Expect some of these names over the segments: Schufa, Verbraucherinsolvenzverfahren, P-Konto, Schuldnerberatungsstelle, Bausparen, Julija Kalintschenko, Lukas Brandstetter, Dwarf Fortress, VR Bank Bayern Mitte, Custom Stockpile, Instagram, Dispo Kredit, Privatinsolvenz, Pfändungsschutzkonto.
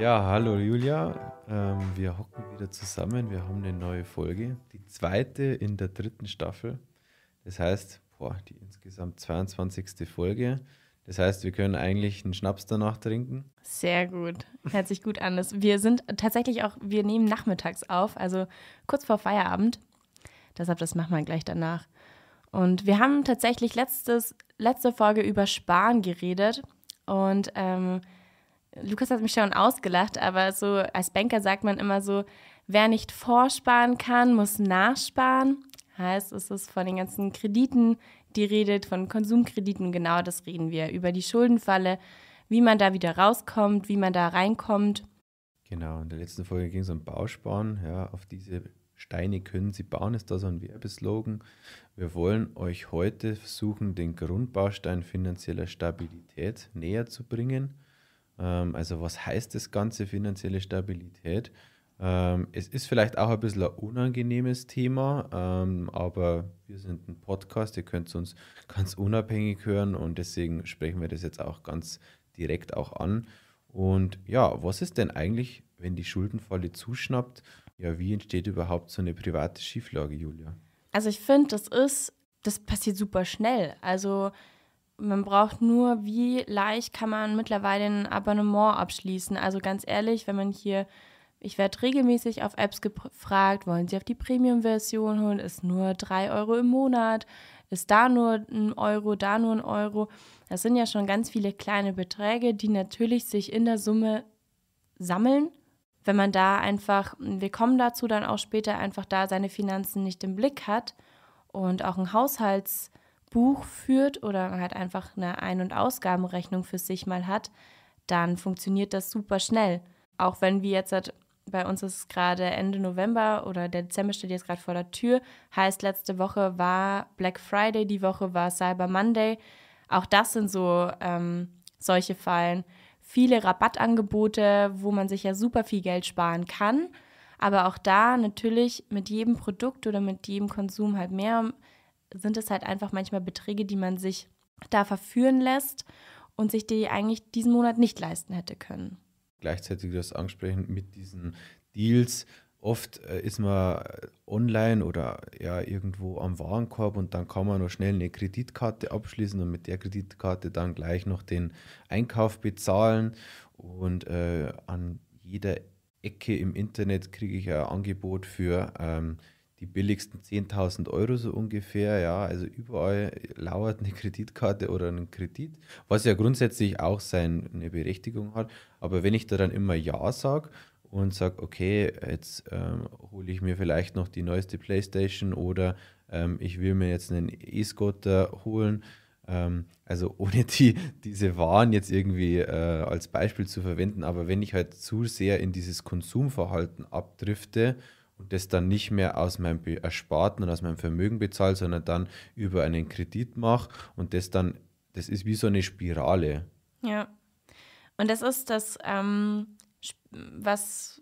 Ja, hallo Julia. Wir hocken wieder zusammen. Wir haben eine neue Folge. Die zweite in der dritten Staffel. Das heißt, die insgesamt 22. Folge. Das heißt, wir können eigentlich einen Schnaps danach trinken. Sehr gut. Hört sich gut an. Wir sind tatsächlich auch, wir nehmen nachmittags auf, also kurz vor Feierabend. Deshalb, das machen wir gleich danach. Und wir haben tatsächlich letzte Folge über Sparen geredet. Und Lukas hat mich schon ausgelacht, aber so als Banker sagt man immer so, wer nicht vorsparen kann, muss nachsparen. Heißt, es ist von den ganzen Krediten die Rede, von Konsumkrediten, genau das reden wir, über die Schuldenfalle, wie man da wieder rauskommt, wie man da reinkommt. Genau, in der letzten Folge ging es um Bausparen, ja, auf diese Steine können Sie bauen, ist da so ein Werbeslogan. Wir wollen euch heute versuchen, den Grundbaustein finanzieller Stabilität näher zu bringen. Also was heißt das Ganze, finanzielle Stabilität? Es ist vielleicht auch ein bisschen ein unangenehmes Thema, aber wir sind ein Podcast, ihr könnt uns ganz unabhängig hören und deswegen sprechen wir das jetzt auch ganz direkt auch an. Und ja, was ist denn eigentlich, wenn die Schuldenfalle zuschnappt? Ja, wie entsteht überhaupt so eine private Schieflage, Julia? Also ich finde, das passiert super schnell. Also man braucht nur, wie leicht kann man mittlerweile ein Abonnement abschließen. Also ganz ehrlich, wenn man hier... Ich werde regelmäßig auf Apps gefragt, wollen Sie auf die Premium-Version holen? Ist nur 3 Euro im Monat? Ist da nur 1 Euro, da nur 1 Euro? Das sind ja schon ganz viele kleine Beträge, die natürlich sich in der Summe sammeln. Wenn man da einfach, wir kommen dazu dann auch später, einfach da seine Finanzen nicht im Blick hat und auch ein Haushaltsbuch führt oder halt einfach eine Ein- und Ausgabenrechnung für sich mal hat, dann funktioniert das super schnell. Auch wenn wir jetzt bei uns ist es gerade Ende November oder der Dezember steht jetzt gerade vor der Tür. Heißt, letzte Woche war Black Friday, die Woche war Cyber Monday. Auch das sind so solche Fallen. Viele Rabattangebote, wo man sich ja super viel Geld sparen kann. Aber auch da natürlich mit jedem Produkt oder mit jedem Konsum halt mehr sind es halt einfach manchmal Beträge, die man sich da verführen lässt und sich die eigentlich diesen Monat nicht leisten hätte können. Gleichzeitig das ansprechen mit diesen Deals. Oft ist man online oder ja irgendwo am Warenkorb und dann kann man noch schnell eine Kreditkarte abschließen und mit der Kreditkarte dann gleich noch den Einkauf bezahlen. Und an jeder Ecke im Internet kriege ich ein Angebot für die billigsten 10.000 Euro so ungefähr. Ja, also überall lauert eine Kreditkarte oder einen Kredit, was ja grundsätzlich auch seine Berechtigung hat. Aber wenn ich da dann immer Ja sage und sage, okay, jetzt hole ich mir vielleicht noch die neueste Playstation oder ich will mir jetzt einen E-Scooter holen, also ohne diese Waren jetzt irgendwie als Beispiel zu verwenden, aber wenn ich halt zu sehr in dieses Konsumverhalten abdrifte, und das dann nicht mehr aus meinem Ersparten und aus meinem Vermögen bezahle, sondern dann über einen Kredit mache. Und das ist wie so eine Spirale. Ja. Und das ist das, was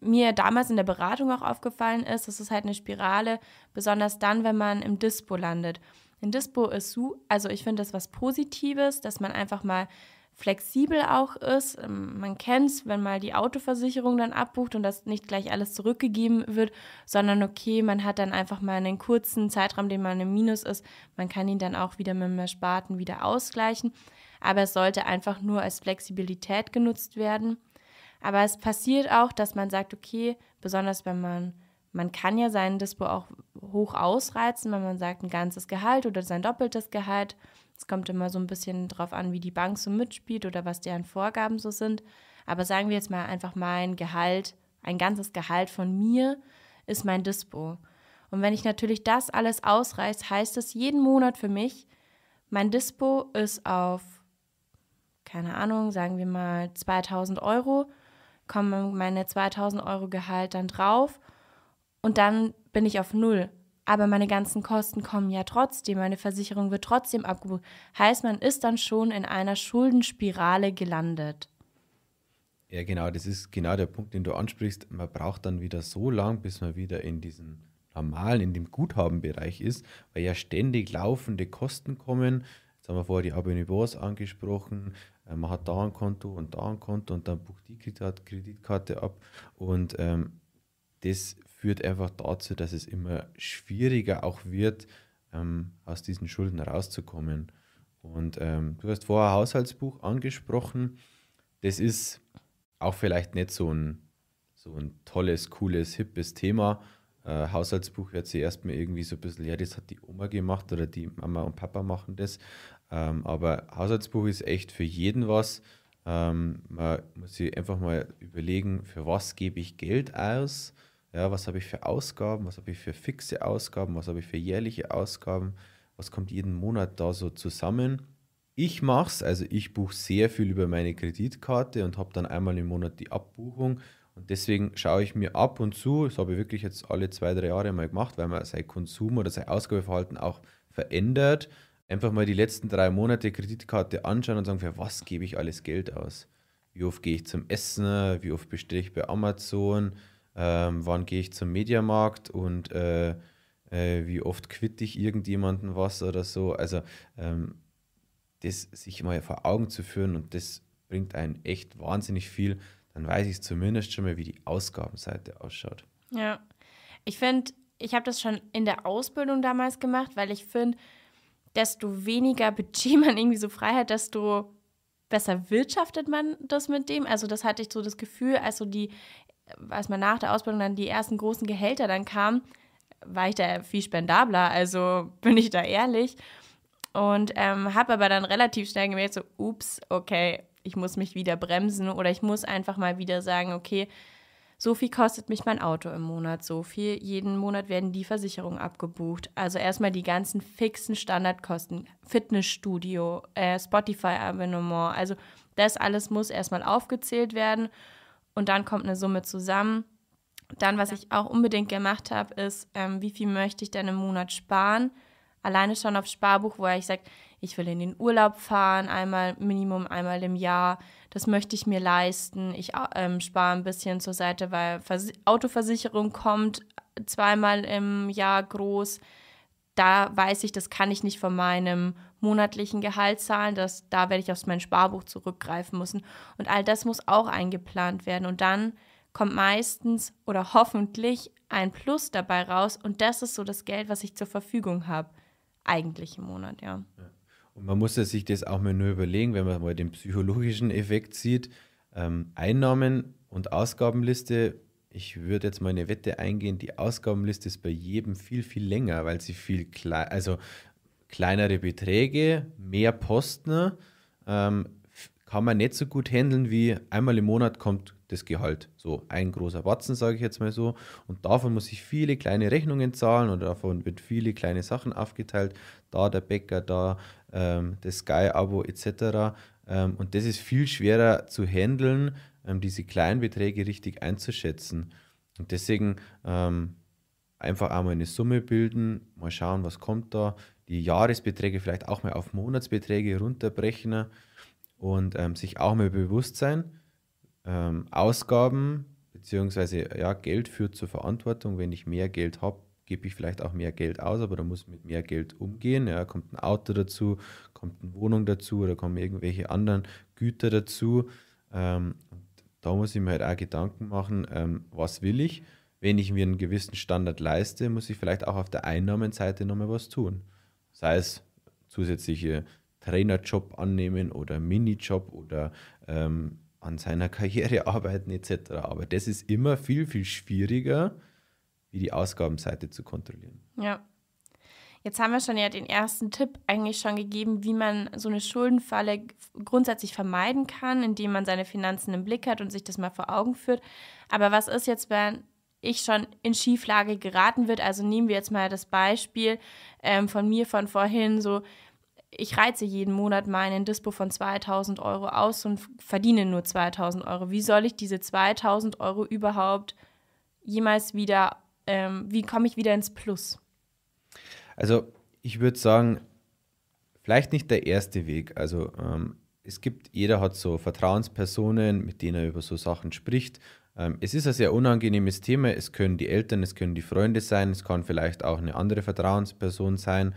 mir damals in der Beratung auch aufgefallen ist. Das ist halt eine Spirale, besonders dann, wenn man im Dispo landet. Ein Dispo ist so, also ich finde das was Positives, dass man einfach mal flexibel auch ist. Man kennt es, wenn mal die Autoversicherung dann abbucht und das nicht gleich alles zurückgegeben wird, sondern okay, man hat dann einfach mal einen kurzen Zeitraum, den man im Minus ist. Man kann ihn dann auch wieder mit dem Ersparten wieder ausgleichen. Aber es sollte einfach nur als Flexibilität genutzt werden. Aber es passiert auch, dass man sagt, okay, besonders wenn man kann ja seinen Dispo auch hoch ausreizen, wenn man sagt, ein ganzes Gehalt oder sein doppeltes Gehalt. Es kommt immer so ein bisschen drauf an, wie die Bank so mitspielt oder was deren Vorgaben so sind. Aber sagen wir jetzt mal einfach, mein Gehalt, ein ganzes Gehalt von mir ist mein Dispo. Und wenn ich natürlich das alles ausreiß, heißt es jeden Monat für mich, mein Dispo ist auf, keine Ahnung, sagen wir mal 2000 Euro, kommen meine 2000 Euro Gehalt dann drauf und dann bin ich auf null. Aber meine ganzen Kosten kommen ja trotzdem, meine Versicherung wird trotzdem abgebucht. Heißt, man ist dann schon in einer Schuldenspirale gelandet. Ja, genau, das ist genau der Punkt, den du ansprichst. Man braucht dann wieder so lang, bis man wieder in diesen normalen, in dem Guthabenbereich ist, weil ja ständig laufende Kosten kommen. haben wir vorher die Abonnements angesprochen, man hat da ein Konto und dann bucht die Kreditkarte ab und das führt einfach dazu, dass es immer schwieriger auch wird, aus diesen Schulden rauszukommen. Und du hast vorher Haushaltsbuch angesprochen, das ist auch vielleicht nicht so ein tolles, cooles, hippes Thema. Haushaltsbuch hört sich erstmal irgendwie so ein bisschen, ja, das hat die Oma gemacht oder die Mama und Papa machen das. Aber Haushaltsbuch ist echt für jeden was. Man muss sich einfach mal überlegen, für was gebe ich Geld aus? Ja, was habe ich für Ausgaben? Was habe ich für fixe Ausgaben? Was habe ich für jährliche Ausgaben? Was kommt jeden Monat da so zusammen? Ich mache es, also ich buche sehr viel über meine Kreditkarte und habe dann einmal im Monat die Abbuchung. Und deswegen schaue ich mir ab und zu, das habe ich wirklich jetzt alle 2, 3 Jahre mal gemacht, weil man sein Konsum oder sein Ausgabeverhalten auch verändert, einfach mal die letzten 3 Monate Kreditkarte anschauen und sagen, für was gebe ich alles Geld aus? Wie oft gehe ich zum Essen? Wie oft bestelle ich bei Amazon? Wann gehe ich zum Mediamarkt? Und wie oft quitte ich irgendjemandem was oder so? Also das sich mal vor Augen zu führen und das bringt einen echt wahnsinnig viel. Dann weiß ich zumindest schon mal, wie die Ausgabenseite ausschaut. Ja, ich finde, ich habe das schon in der Ausbildung damals gemacht, weil ich finde, desto weniger Budget man irgendwie so frei hat, desto besser wirtschaftet man das mit dem. Also das hatte ich so das Gefühl, als man nach der Ausbildung dann die ersten großen Gehälter dann kamen, war ich da viel spendabler, also bin ich da ehrlich. Und habe aber dann relativ schnell gemerkt, so, ups, okay, ich muss mich wieder bremsen oder ich muss einfach mal wieder sagen, okay, so viel kostet mich mein Auto im Monat, so viel, jeden Monat werden die Versicherungen abgebucht. Also erstmal die ganzen fixen Standardkosten, Fitnessstudio, Spotify-Abonnement, also das alles muss erstmal aufgezählt werden und dann kommt eine Summe zusammen. Dann, was ich auch unbedingt gemacht habe, ist, wie viel möchte ich denn im Monat sparen? Alleine schon auf Sparbuch, wo ich sage, ich will in den Urlaub fahren, einmal Minimum, einmal im Jahr. Das möchte ich mir leisten. Ich spare ein bisschen zur Seite, weil Autoversicherung kommt zweimal im Jahr groß. Da weiß ich, das kann ich nicht von meinem monatlichen Gehalt zahlen. Da werde ich auf mein Sparbuch zurückgreifen müssen. Und all das muss auch eingeplant werden. Und dann kommt meistens oder hoffentlich ein Plus dabei raus. Und das ist so das Geld, was ich zur Verfügung habe. Eigentlich im Monat, ja. Und man muss ja sich das auch mal nur überlegen, wenn man mal den psychologischen Effekt sieht. Einnahmen- und Ausgabenliste, ich würde jetzt mal eine Wette eingehen, die Ausgabenliste ist bei jedem viel, viel länger, weil sie kleinere Beträge, mehr Posten, kann man nicht so gut handeln wie einmal im Monat kommt das Gehalt. So ein großer Batzen, sage ich jetzt mal so. Und davon muss ich viele kleine Rechnungen zahlen und davon wird viele kleine Sachen aufgeteilt. Da der Bäcker, da das Sky-Abo etc. Und das ist viel schwerer zu handeln, diese kleinen Beträge richtig einzuschätzen. Und deswegen einfach einmal eine Summe bilden, mal schauen, was kommt da. Die Jahresbeträge vielleicht auch mal auf Monatsbeträge runterbrechen und sich auch mal bewusst sein, Ausgaben bzw. ja, Geld führt zur Verantwortung. Wenn ich mehr Geld habe, gebe ich vielleicht auch mehr Geld aus, aber da muss ich mit mehr Geld umgehen. Ja, kommt ein Auto dazu, kommt eine Wohnung dazu oder kommen irgendwelche anderen Güter dazu. Da muss ich mir halt auch Gedanken machen, was will ich? Wenn ich mir einen gewissen Standard leiste, muss ich vielleicht auch auf der Einnahmenseite nochmal was tun. Sei es zusätzliche Trainerjob annehmen oder Minijob oder an seiner Karriere arbeiten etc. Aber das ist immer viel, viel schwieriger, wie die Ausgabenseite zu kontrollieren. Ja. Jetzt haben wir schon ja den ersten Tipp eigentlich schon gegeben, wie man so eine Schuldenfalle grundsätzlich vermeiden kann, indem man seine Finanzen im Blick hat und sich das mal vor Augen führt. Aber was ist jetzt, wenn ich schon in Schieflage geraten wird? Also nehmen wir jetzt mal das Beispiel von mir von vorhin, so ich reize jeden Monat meinen Dispo von 2.000 Euro aus und verdiene nur 2.000 Euro. Wie soll ich diese 2.000 Euro überhaupt jemals wieder, wie komme ich wieder ins Plus? Also ich würde sagen, vielleicht nicht der erste Weg. Also jeder hat so Vertrauenspersonen, mit denen er über so Sachen spricht. Es ist ein sehr unangenehmes Thema. Es können die Eltern, es können die Freunde sein, es kann vielleicht auch eine andere Vertrauensperson sein,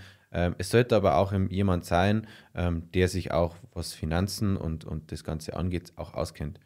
Es sollte aber auch jemand sein, der sich auch, was Finanzen und das Ganze angeht, auch auskennt.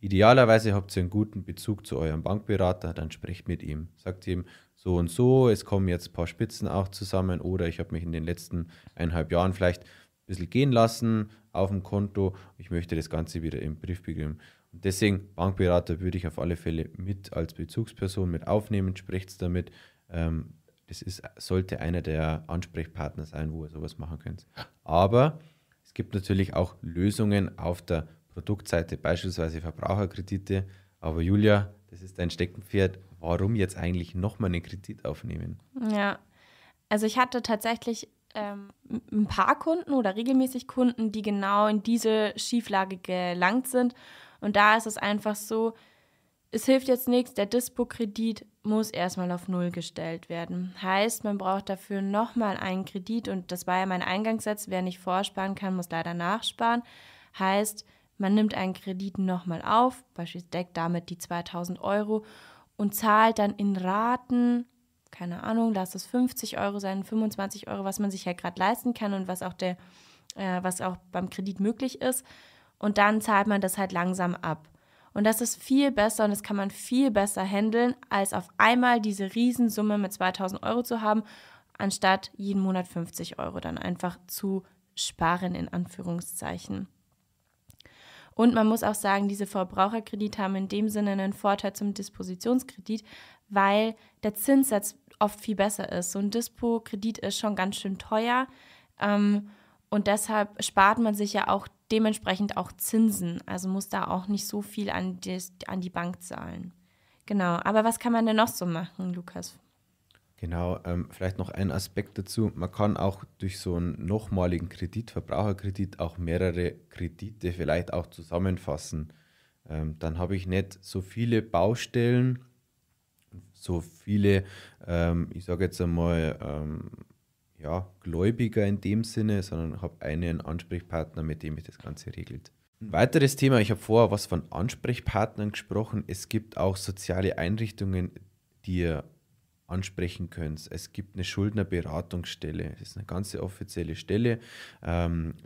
Idealerweise habt ihr einen guten Bezug zu eurem Bankberater, dann sprecht mit ihm. Sagt ihm so und so, es kommen jetzt ein paar Spitzen auch zusammen oder ich habe mich in den letzten 1,5 Jahren vielleicht ein bisschen gehen lassen auf dem Konto. Ich möchte das Ganze wieder im Brief bekommen. Und deswegen, Bankberater würde ich auf alle Fälle mit als Bezugsperson mit aufnehmen, sprecht damit. Das sollte einer der Ansprechpartner sein, wo ihr sowas machen könnt. Aber es gibt natürlich auch Lösungen auf der Produktseite, beispielsweise Verbraucherkredite. Aber Julia, das ist dein Steckenpferd. Warum jetzt eigentlich nochmal einen Kredit aufnehmen? Ja, also ich hatte tatsächlich ein paar Kunden oder regelmäßig Kunden, die genau in diese Schieflage gelangt sind. Und da ist es einfach so, es hilft jetzt nichts, der Dispo-Kredit muss erstmal auf 0 gestellt werden. Heißt, man braucht dafür nochmal einen Kredit. Und das war ja mein Eingangssatz, wer nicht vorsparen kann, muss leider nachsparen. Heißt, man nimmt einen Kredit nochmal auf, beispielsweise deckt damit die 2.000 Euro und zahlt dann in Raten, keine Ahnung, lass es 50 Euro sein, 25 Euro, was man sich ja gerade leisten kann und was auch, was auch beim Kredit möglich ist. Und dann zahlt man das halt langsam ab. Und das ist viel besser und das kann man viel besser handeln, als auf einmal diese Riesensumme mit 2.000 Euro zu haben, anstatt jeden Monat 50 Euro dann einfach zu sparen, in Anführungszeichen. Und man muss auch sagen, diese Verbraucherkredite haben in dem Sinne einen Vorteil zum Dispositionskredit, weil der Zinssatz oft viel besser ist. So ein Dispo-Kredit ist schon ganz schön teuer und deshalb spart man sich ja auch dementsprechend auch Zinsen. Also muss da auch nicht so viel an die Bank zahlen. Genau, aber was kann man denn noch so machen, Lukas? Genau, vielleicht noch ein Aspekt dazu. Man kann auch durch so einen nochmaligen Kredit, Verbraucherkredit, auch mehrere Kredite vielleicht auch zusammenfassen. Dann habe ich nicht so viele Baustellen, so viele, ich sage jetzt einmal, ja, Gläubiger in dem Sinne, sondern habe einen Ansprechpartner, mit dem ich das Ganze regelt. Ein weiteres Thema, ich habe vorher was von Ansprechpartnern gesprochen. Es gibt auch soziale Einrichtungen, die ihr ansprechen könnt. Es gibt eine Schuldnerberatungsstelle. Das ist eine ganze offizielle Stelle,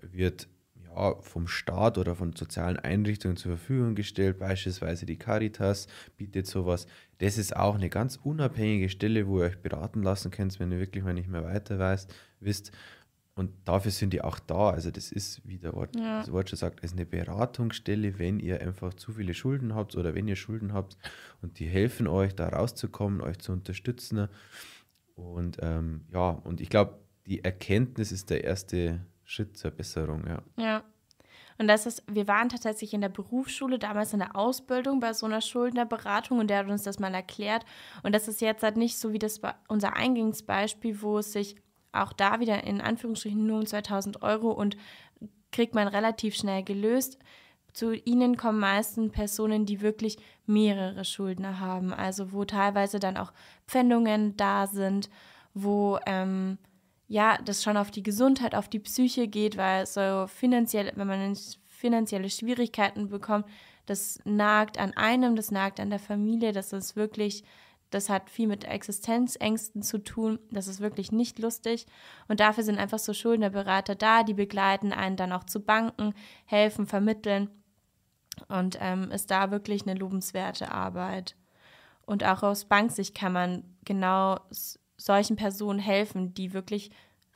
wird ja vom Staat oder von sozialen Einrichtungen zur Verfügung gestellt. Beispielsweise die Caritas bietet sowas. Das ist auch eine ganz unabhängige Stelle, wo ihr euch beraten lassen könnt, wenn ihr wirklich mal nicht mehr weiter wisst. Und dafür sind die auch da. Also das ist, wie das Wort schon sagt, ist eine Beratungsstelle, wenn ihr einfach zu viele Schulden habt oder wenn ihr Schulden habt, und die helfen euch, da rauszukommen, euch zu unterstützen. Und ja, und ich glaube, die Erkenntnis ist der erste Schritt zur Besserung. Ja. Und wir waren tatsächlich in der Berufsschule, damals in der Ausbildung bei so einer Schuldnerberatung, und der hat uns das mal erklärt. Und das ist jetzt halt nicht so wie unser Eingangsbeispiel, wo es sich auch da wieder in Anführungsstrichen nur um 2.000 Euro und kriegt man relativ schnell gelöst. Zu ihnen kommen meistens Personen, die wirklich mehrere Schuldner haben, also wo teilweise dann auch Pfändungen da sind, wo ja, das schon auf die Gesundheit, auf die Psyche geht, weil so finanziell, wenn man finanzielle Schwierigkeiten bekommt, das nagt an einem, das nagt an der Familie, das ist wirklich... Das hat viel mit Existenzängsten zu tun. Das ist wirklich nicht lustig. Und dafür sind einfach so Schuldnerberater da, die begleiten einen dann auch zu Banken, helfen, vermitteln. Und ist da wirklich eine lobenswerte Arbeit. Und auch aus Banksicht kann man genau solchen Personen helfen, die wirklich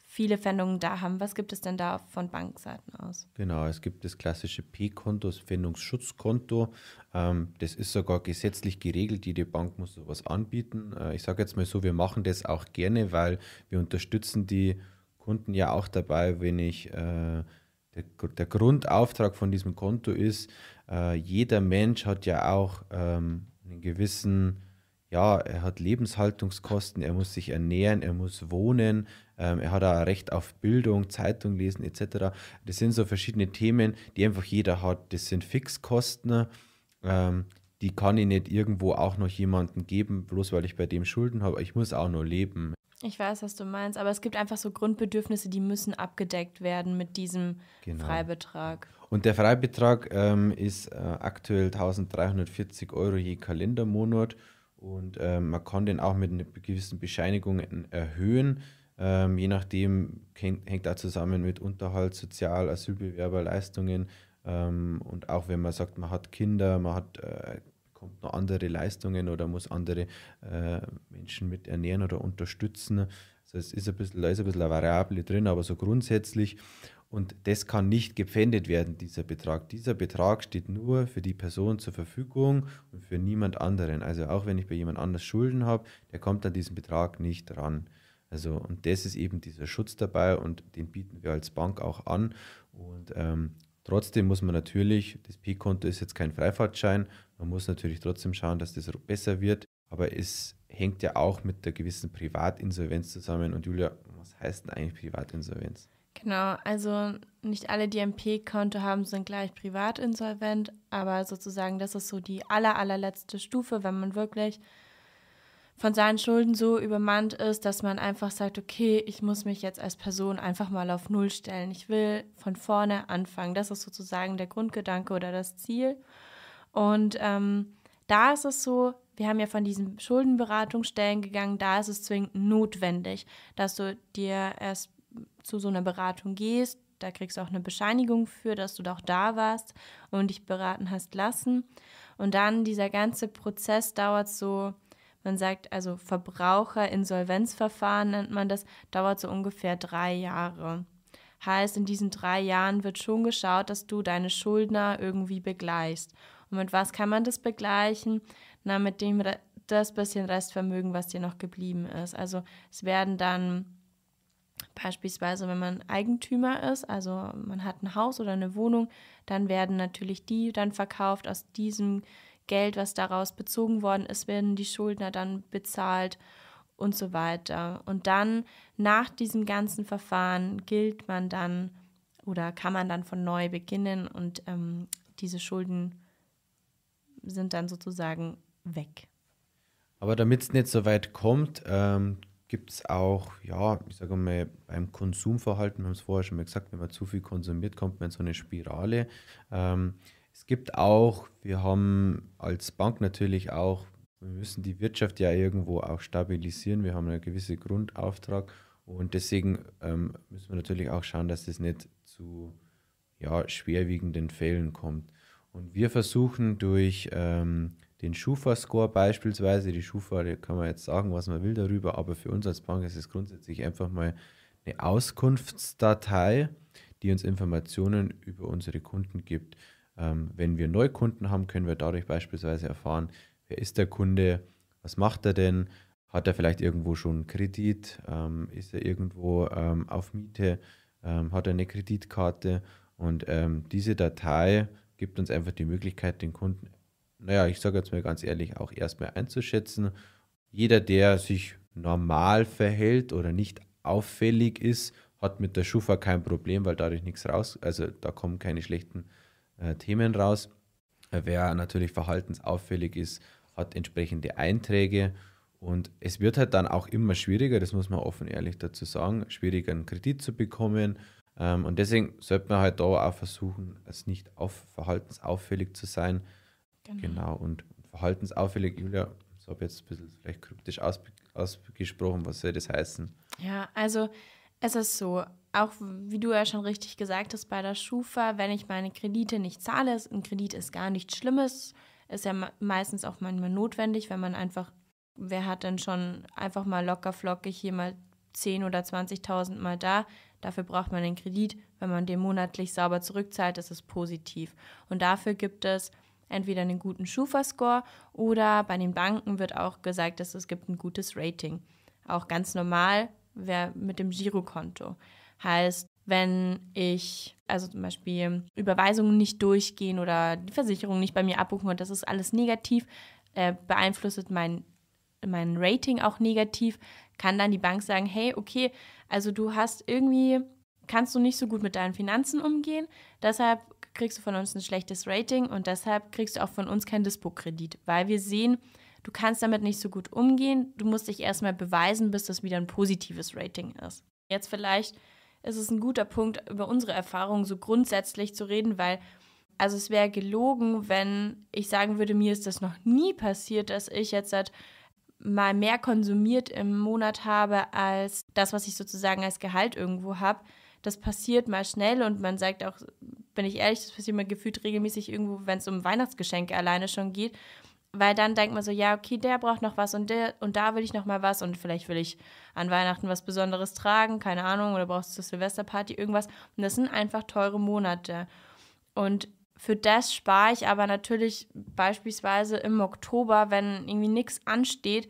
viele Pfändungen da haben. Was gibt es denn da von Bankseiten aus? Genau, es gibt das klassische P-Konto, das Pfändungsschutzkonto. Das ist sogar gesetzlich geregelt. Jede Bank muss sowas anbieten. Ich sage jetzt mal so, wir machen das auch gerne, weil wir unterstützen die Kunden ja auch dabei, wenn ich der Grundauftrag von diesem Konto ist, jeder Mensch hat ja auch einen gewissen... Ja, er hat Lebenshaltungskosten, er muss sich ernähren, er muss wohnen, er hat auch Recht auf Bildung, Zeitung lesen etc. Das sind so verschiedene Themen, die einfach jeder hat. Das sind Fixkosten, die kann ich nicht irgendwo auch noch jemandem geben, bloß weil ich bei dem Schulden habe. Ich muss auch noch leben. Ich weiß, was du meinst, aber es gibt einfach so Grundbedürfnisse, die müssen abgedeckt werden mit diesem Freibetrag. Und der Freibetrag ist aktuell 1.340 Euro je Kalendermonat. Und man kann den auch mit gewissen Bescheinigungen erhöhen. Je nachdem hängt da zusammen mit Unterhalt, Sozial-, Asylbewerber, Leistungen. Und auch wenn man sagt, man hat Kinder, man hat, bekommt noch andere Leistungen oder muss andere Menschen mit ernähren oder unterstützen. Also es ist ein bisschen, da ist ein bisschen eine Variable drin, aber so grundsätzlich. Und das kann nicht gepfändet werden, dieser Betrag. Dieser Betrag steht nur für die Person zur Verfügung und für niemand anderen. Also auch wenn ich bei jemand anders Schulden habe, der kommt an diesen Betrag nicht ran. Also, und das ist eben dieser Schutz dabei und den bieten wir als Bank auch an. Und trotzdem muss man natürlich, das P-Konto ist jetzt kein Freifahrtschein, man muss natürlich trotzdem schauen, dass das besser wird. Aber es hängt ja auch mit einer gewissen Privatinsolvenz zusammen. Und Julia, was heißt denn eigentlich Privatinsolvenz? Genau, also nicht alle, die ein P-Konto haben, sind gleich privatinsolvent, aber sozusagen das ist so die allerletzte Stufe, wenn man wirklich von seinen Schulden so übermannt ist, dass man einfach sagt, okay, ich muss mich jetzt als Person einfach mal auf Null stellen. Ich will von vorne anfangen. Das ist sozusagen der Grundgedanke oder das Ziel. Und da ist es so, wir haben ja von diesen Schuldenberatungsstellen gegangen, da ist es zwingend notwendig, dass du dir erst zu so einer Beratung gehst, da kriegst du auch eine Bescheinigung für, dass du doch da warst und dich beraten hast lassen. Und dann dieser ganze Prozess dauert so, man sagt, also Verbraucherinsolvenzverfahren nennt man das, dauert so ungefähr 3 Jahre. Heißt, in diesen 3 Jahren wird schon geschaut, dass du deine Schuldner irgendwie begleichst. Und mit was kann man das begleichen? Na, mit dem das bisschen Restvermögen, was dir noch geblieben ist. Also es werden dann beispielsweise, wenn man Eigentümer ist, also man hat ein Haus oder eine Wohnung, dann werden natürlich die dann verkauft. Aus diesem Geld, was daraus bezogen worden ist, werden die Schuldner dann bezahlt und so weiter. Und dann nach diesem ganzen Verfahren gilt man dann oder kann man dann von neu beginnen und diese Schulden sind dann sozusagen weg. Aber damit es nicht so weit kommt, gibt es auch, ja, ich sage mal, beim Konsumverhalten, wir haben es vorher schon mal gesagt, wenn man zu viel konsumiert, kommt man in so eine Spirale. Es gibt auch, wir haben als Bank natürlich auch, wir müssen die Wirtschaft ja irgendwo auch stabilisieren, wir haben einen gewissen Grundauftrag und deswegen müssen wir natürlich auch schauen, dass das nicht zu schwerwiegenden Fällen kommt. Und wir versuchen durch den Schufa-Score beispielsweise, die Schufa, da kann man jetzt sagen, was man will darüber, aber für uns als Bank ist es grundsätzlich einfach mal eine Auskunftsdatei, die uns Informationen über unsere Kunden gibt. Wenn wir Neukunden haben, können wir dadurch beispielsweise erfahren, wer ist der Kunde, was macht er denn, hat er vielleicht irgendwo schon einen Kredit, ist er irgendwo auf Miete, hat er eine Kreditkarte und diese Datei gibt uns einfach die Möglichkeit, den Kunden, naja, ich sage jetzt mal ganz ehrlich, auch erstmal einzuschätzen. Jeder, der sich normal verhält oder nicht auffällig ist, hat mit der Schufa kein Problem, weil dadurch nichts raus, also da kommen keine schlechten Themen raus. Wer natürlich verhaltensauffällig ist, hat entsprechende Einträge und es wird halt dann auch immer schwieriger, das muss man offen ehrlich dazu sagen, schwieriger einen Kredit zu bekommen. Und deswegen sollte man halt da auch versuchen, es nicht verhaltensauffällig zu sein. Genau, und verhaltensauffällig, Julia, ich habe jetzt ein bisschen vielleicht kryptisch ausgesprochen, was soll das heißen? Ja, also es ist so, auch wie du ja schon richtig gesagt hast, bei der Schufa, wenn ich meine Kredite nicht zahle, ein Kredit ist gar nichts Schlimmes, ist ja meistens auch manchmal notwendig, wenn man einfach, wer hat denn schon einfach mal lockerflockig hier mal 10.000 oder 20.000 mal da, dafür braucht man den Kredit, wenn man den monatlich sauber zurückzahlt, ist es positiv. Und dafür gibt es entweder einen guten Schufa-Score oder bei den Banken wird auch gesagt, dass es gibt ein gutes Rating. Auch ganz normal wer mit dem Girokonto. Heißt, wenn ich, also zum Beispiel Überweisungen nicht durchgehen oder die Versicherung nicht bei mir abbuchen und das ist alles negativ, beeinflusst mein Rating auch negativ, kann dann die Bank sagen, hey, okay, also du hast irgendwie, kannst du nicht so gut mit deinen Finanzen umgehen, deshalb kriegst du von uns ein schlechtes Rating und deshalb kriegst du auch von uns keinen Dispo-Kredit, weil wir sehen, du kannst damit nicht so gut umgehen, du musst dich erstmal beweisen, bis das wieder ein positives Rating ist. Jetzt vielleicht ist es ein guter Punkt, über unsere Erfahrungen so grundsätzlich zu reden, weil also es wäre gelogen, wenn ich sagen würde, mir ist das noch nie passiert, dass ich jetzt mal mehr konsumiert im Monat habe als das, was ich sozusagen als Gehalt irgendwo habe. Das passiert mal schnell und man sagt auch, bin ich ehrlich, das passiert mir gefühlt regelmäßig irgendwo, wenn es um Weihnachtsgeschenke alleine schon geht, weil dann denkt man so, ja, okay, der braucht noch was und der und da will ich noch mal was und vielleicht will ich an Weihnachten was Besonderes tragen, keine Ahnung, oder brauchst du zur Silvesterparty irgendwas. Und das sind einfach teure Monate. Und für das spare ich aber natürlich beispielsweise im Oktober, wenn irgendwie nichts ansteht,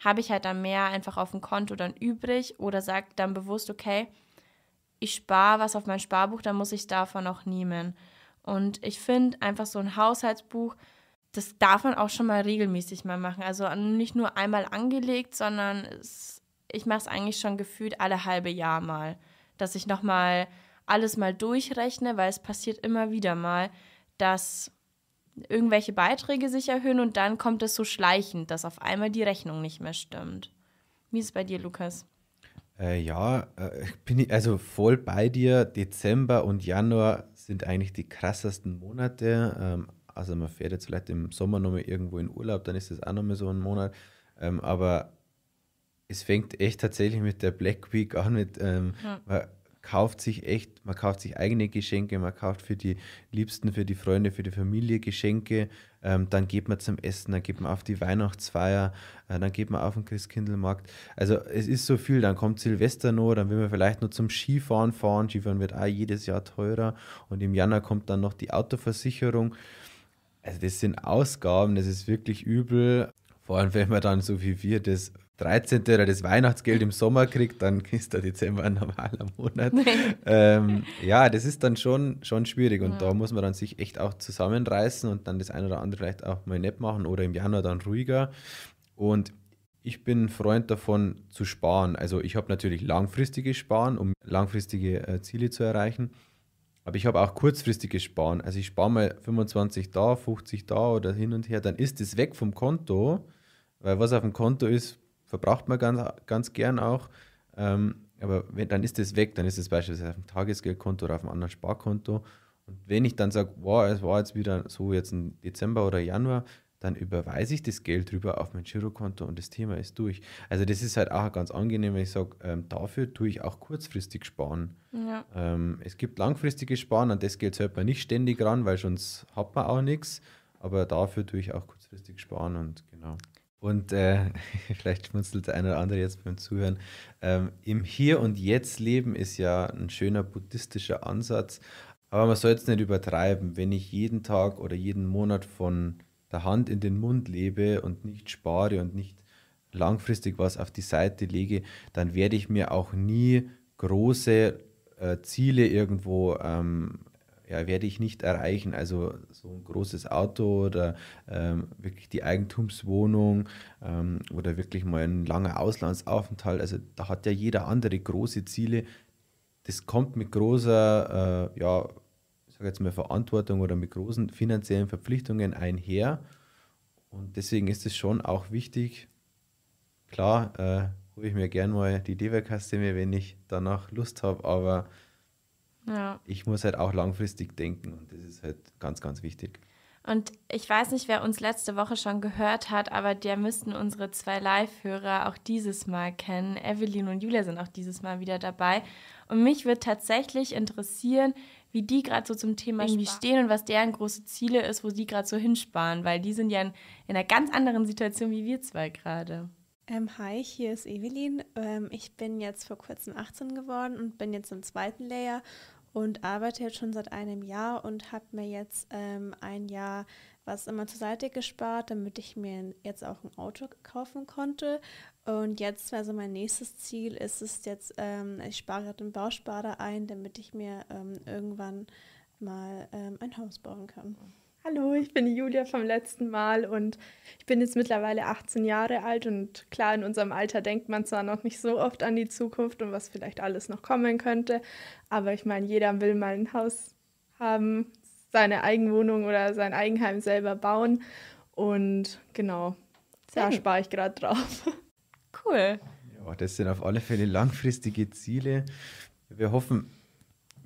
habe ich halt dann mehr einfach auf dem Konto dann übrig oder sage dann bewusst, okay, ich spare was auf mein Sparbuch, dann muss ich davon auch nehmen. Und ich finde einfach so ein Haushaltsbuch, das darf man auch schon mal regelmäßig mal machen. Also nicht nur einmal angelegt, sondern ich mache es eigentlich schon gefühlt alle halbe Jahr mal, dass ich nochmal alles mal durchrechne, weil es passiert immer wieder mal, dass irgendwelche Beiträge sich erhöhen und dann kommt es so schleichend, dass auf einmal die Rechnung nicht mehr stimmt. Wie ist es bei dir, Lukas? Bin ich also voll bei dir. Dezember und Januar sind eigentlich die krassesten Monate. Also man fährt jetzt vielleicht im Sommer nochmal irgendwo in Urlaub, dann ist das auch nochmal so ein Monat. Aber es fängt echt tatsächlich mit der Black Week an. Man kauft sich eigene Geschenke, man kauft für die Liebsten, für die Freunde, für die Familie Geschenke, dann geht man zum Essen, dann geht man auf die Weihnachtsfeier, dann geht man auf den Christkindlmarkt. Also es ist so viel, dann kommt Silvester noch, dann will man vielleicht noch zum Skifahren fahren, Skifahren wird auch jedes Jahr teurer und im Januar kommt dann noch die Autoversicherung. Also das sind Ausgaben, das ist wirklich übel, vor allem wenn man dann so wie wir das 13. oder das Weihnachtsgeld im Sommer kriegt, dann ist der Dezember ein normaler Monat. Ja, das ist dann schon schwierig und da muss man dann sich echt auch zusammenreißen und dann das ein oder andere vielleicht auch mal nicht machen oder im Januar dann ruhiger. Und ich bin ein Freund davon zu sparen. Also ich habe natürlich langfristiges Sparen, um langfristige Ziele zu erreichen, aber ich habe auch kurzfristiges Sparen. Also ich spare mal 25 da, 50 da oder hin und her, dann ist das weg vom Konto, weil was auf dem Konto ist, verbraucht man ganz, ganz gern auch, aber dann ist das weg, dann ist das beispielsweise auf dem Tagesgeldkonto oder auf einem anderen Sparkonto. Und wenn ich dann sage, wow, es war jetzt wieder so jetzt im Dezember oder Januar, dann überweise ich das Geld rüber auf mein Girokonto und das Thema ist durch. Also das ist halt auch ganz angenehm, wenn ich sage, dafür tue ich auch kurzfristig sparen. Ja. Es gibt langfristiges Sparen, an das Geld sollte man nicht ständig ran, weil sonst hat man auch nichts, aber dafür tue ich auch kurzfristig sparen und genau. Und vielleicht schmunzelt der eine oder andere jetzt beim Zuhören. Im Hier und Jetzt leben ist ja ein schöner buddhistischer Ansatz, aber man soll es nicht übertreiben. Wenn ich jeden Tag oder jeden Monat von der Hand in den Mund lebe und nicht spare und nicht langfristig was auf die Seite lege, dann werde ich mir auch nie große Ziele irgendwo werde ich nicht erreichen, also so ein großes Auto oder wirklich die Eigentumswohnung oder wirklich mal ein langer Auslandsaufenthalt, also da hat ja jeder andere große Ziele, das kommt mit großer, ich sage jetzt mal Verantwortung oder mit großen finanziellen Verpflichtungen einher und deswegen ist es schon auch wichtig, klar hole ich mir gerne mal die Leberkastemme, wenn ich danach Lust habe, aber ja. Ich muss halt auch langfristig denken und das ist halt ganz, ganz wichtig. Und ich weiß nicht, wer uns letzte Woche schon gehört hat, aber der müssten unsere 2 Live-Hörer auch dieses Mal kennen. Evelyn und Julia sind auch dieses Mal wieder dabei. Und mich würde tatsächlich interessieren, wie die gerade so zum Thema irgendwie stehen und was deren große Ziele ist, wo sie gerade so hinsparen, weil die sind ja in einer ganz anderen Situation wie wir 2 gerade. Hi, hier ist Evelyn. Ich bin jetzt vor kurzem 18 geworden und bin jetzt im 2. Lehrjahr und arbeite jetzt schon seit einem Jahr und habe mir jetzt ein Jahr was immer zur Seite gespart, damit ich mir jetzt auch ein Auto kaufen konnte. Und jetzt, also mein nächstes Ziel ist es jetzt, ich spare gerade den Bausparer ein, damit ich mir irgendwann mal ein Haus bauen kann. Hallo, ich bin die Julia vom letzten Mal und ich bin jetzt mittlerweile 18 Jahre alt und klar, in unserem Alter denkt man zwar noch nicht so oft an die Zukunft und was vielleicht alles noch kommen könnte, aber ich meine, jeder will mal ein Haus haben, seine Eigenwohnung oder sein Eigenheim selber bauen und genau, da spare ich gerade drauf. Cool. Ja, das sind auf alle Fälle langfristige Ziele. Wir hoffen,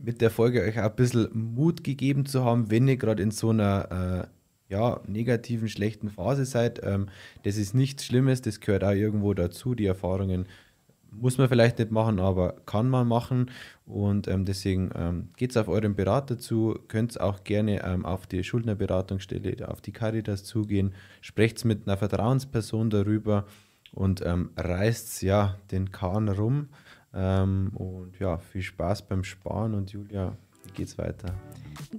mit der Folge euch auch ein bisschen Mut gegeben zu haben, wenn ihr gerade in so einer ja, negativen, schlechten Phase seid. Das ist nichts Schlimmes, das gehört auch irgendwo dazu. Die Erfahrungen muss man vielleicht nicht machen, aber kann man machen. Und deswegen geht es auf euren Berater zu, könnt auch gerne auf die Schuldnerberatungsstelle, auf die Caritas zugehen, sprecht mit einer Vertrauensperson darüber und reißt ja den Kahn rum. Und ja, viel Spaß beim Sparen und Julia, wie geht's weiter?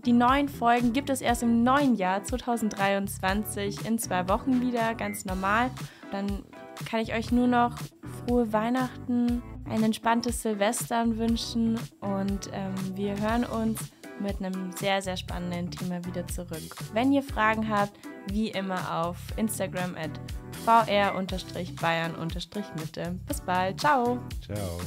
Die neuen Folgen gibt es erst im neuen Jahr 2023 in 2 Wochen wieder, ganz normal. Dann kann ich euch nur noch frohe Weihnachten, ein entspanntes Silvestern wünschen und wir hören uns mit einem sehr, sehr spannenden Thema wieder zurück. Wenn ihr Fragen habt, wie immer auf Instagram @vr_bayern_mitte. Bis bald, ciao! Ciao!